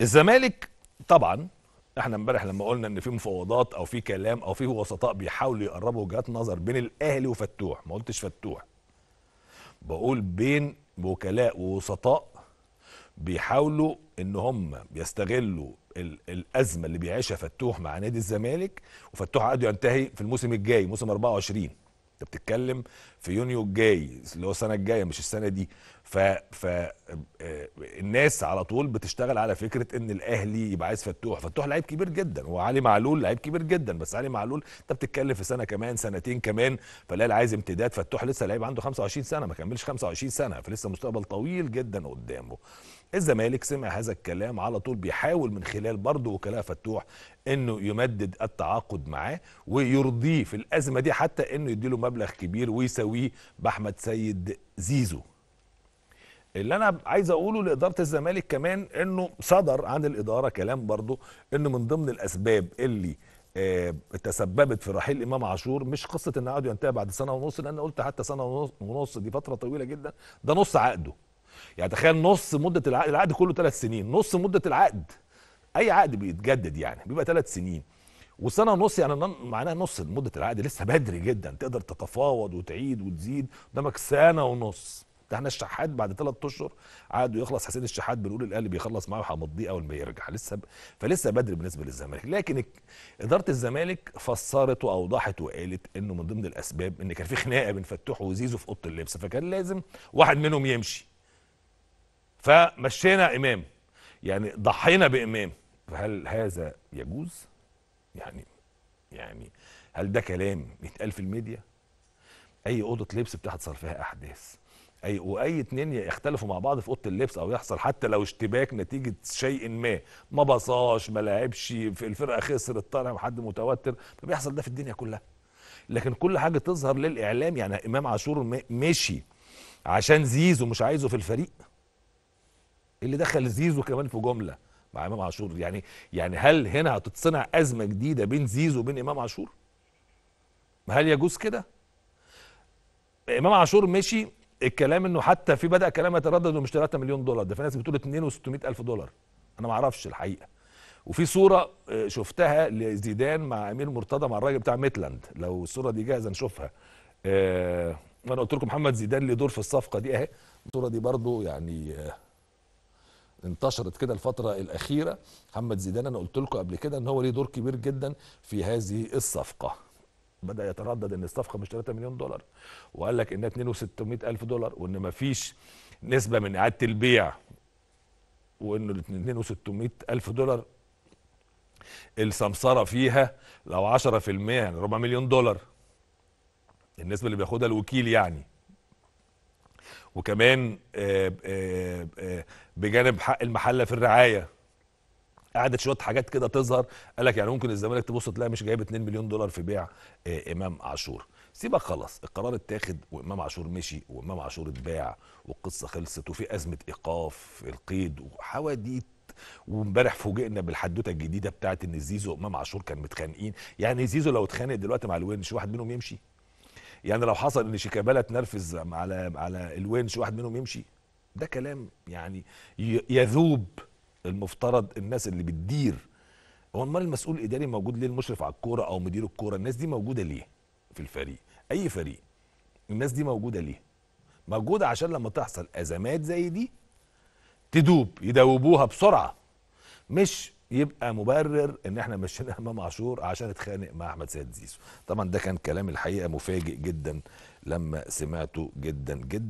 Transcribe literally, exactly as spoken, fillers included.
الزمالك طبعا احنا امبارح لما قلنا ان في مفاوضات او في كلام او في وسطاء بيحاولوا يقربوا وجهات نظر بين الاهلي وفتوح، ما قلتش فتوح، بقول بين وكلاء ووسطاء بيحاولوا ان هم يستغلوا الازمه اللي بيعيشها فتوح مع نادي الزمالك، وفتوح عقده ينتهي في الموسم الجاي موسم أربعة وعشرين، انت بتتكلم في يونيو الجاي اللي هو السنه الجايه مش السنه دي. ف ف الناس على طول بتشتغل على فكره ان الاهلي يبقى عايز فتوح، فتوح لعيب كبير جدا وعلي معلول لعيب كبير جدا، بس علي معلول انت بتتكلم في سنه كمان سنتين كمان، فالاهلي عايز امتداد، فتوح لسه لعيب عنده خمسة وعشرين سنه ما كملش خمسة وعشرين سنه، فلسه مستقبل طويل جدا قدامه. الزمالك سمع هذا الكلام على طول بيحاول من خلال برضه وكلاء فتوح انه يمدد التعاقد معاه ويرضيه في الازمه دي، حتى انه يديله مبلغ كبير ويساويه باحمد سيد زيزو. اللي انا عايز اقوله لاداره الزمالك كمان انه صدر عن الاداره كلام برضه انه من ضمن الاسباب اللي آه تسببت في رحيل امام عاشور مش قصه ان عقده ينتهي بعد سنه ونص، لان قلت حتى سنه ونص دي فتره طويله جدا، ده نص عقده. يعني تخيل نص مده العقد، العقد كله ثلاث سنين، نص مده العقد، اي عقد بيتجدد يعني بيبقى ثلاث سنين وسنه ونص، يعني معناها نص مده العقد، لسه بدري جدا تقدر تتفاوض وتعيد وتزيد، قدامك سنه ونص. ده احنا الشحات بعد ثلاث اشهر عقده يخلص، حسين الشحات بنقول الاهلي بيخلص معاه وهنمضيه اول ما يرجع، لسه ب... فلسه بدري بالنسبه للزمالك. لكن اداره الزمالك فسرت واوضحت وقالت انه من ضمن الاسباب ان كان في خناقه بين فتوح وزيزو في اوضه اللبس، فكان لازم واحد منهم يمشي، فمشينا امام، يعني ضحينا بامام. فهل هذا يجوز؟ يعني يعني هل ده كلام يتقال في الميديا؟ اي اوضه لبس بتحصل فيها احداث، اي واي اتنين يختلفوا مع بعض في اوضه اللبس او يحصل حتى لو اشتباك نتيجه شيء ما، ما بصاش، ما لعبش، في الفرقه خسرت، طالع حد متوتر، فبيحصل ده في الدنيا كلها. لكن كل حاجه تظهر للاعلام، يعني امام عاشور مشي عشان زيزو مش عايزه في الفريق، اللي دخل زيزو كمان في جمله مع امام عاشور، يعني يعني هل هنا هتتصنع ازمه جديده بين زيزو وبين امام عاشور؟ هل يجوز كده؟ امام عاشور مشي، الكلام انه حتى في بدا كلام يتردد انه مش ثلاثة مليون دولار، ده في ناس بتقول اتنين وستمية الف دولار، انا ما اعرفش الحقيقه. وفي صوره شفتها لزيدان مع امير مرتضى مع الراجل بتاع ميتلاند، لو الصوره دي جاهزه نشوفها. أه انا قلت لكم محمد زيدان ليه دور في الصفقه دي اهي، الصوره دي برضو يعني انتشرت كده الفترة الأخيرة. محمد زيدان أنا قلت لكم قبل كده إن هو ليه دور كبير جدا في هذه الصفقة. بدأ يتردد إن الصفقة مش ثلاثة مليون دولار، وقال لك إنها اتنين وستمية الف دولار، وإن مفيش نسبة من إعادة البيع، وإنه ال اتنين وستمية الف دولار السمسرة فيها لو عشرة في المية يعني ربع مليون دولار النسبة اللي بياخدها الوكيل يعني. وكمان آآ آآ بجانب حق المحله في الرعايه، قعدت شويه حاجات كده تظهر. قال لك يعني ممكن الزمالك تبص تلاقي مش جايب اتنين مليون دولار في بيع امام عاشور. سيبك خلاص، القرار اتاخد وامام عاشور مشي وامام عاشور اتباع والقصه خلصت، وفي ازمه ايقاف القيد وحواديت، وامبارح فوجئنا بالحدوته الجديده بتاعت ان زيزو وامام عاشور كانوا متخانقين. يعني زيزو لو اتخانق دلوقتي مع الونش واحد منهم يمشي؟ يعني لو حصل ان شيكابالا اتنرفز على على الونش واحد منهم يمشي؟ ده كلام يعني يذوب. المفترض الناس اللي بتدير، هو امال المسؤول الاداري موجود ليه؟ المشرف على الكوره او مدير الكوره، الناس دي موجوده ليه في الفريق؟ اي فريق الناس دي موجوده ليه؟ موجوده عشان لما تحصل ازمات زي دي تدوب يدوبوها بسرعه، مش يبقى مبرر ان احنا مشينا امام عاشور عشان اتخانق مع احمد سيد زيزو. طبعا ده كان كلام الحقيقه مفاجئ جدا لما سمعته، جدا جدا.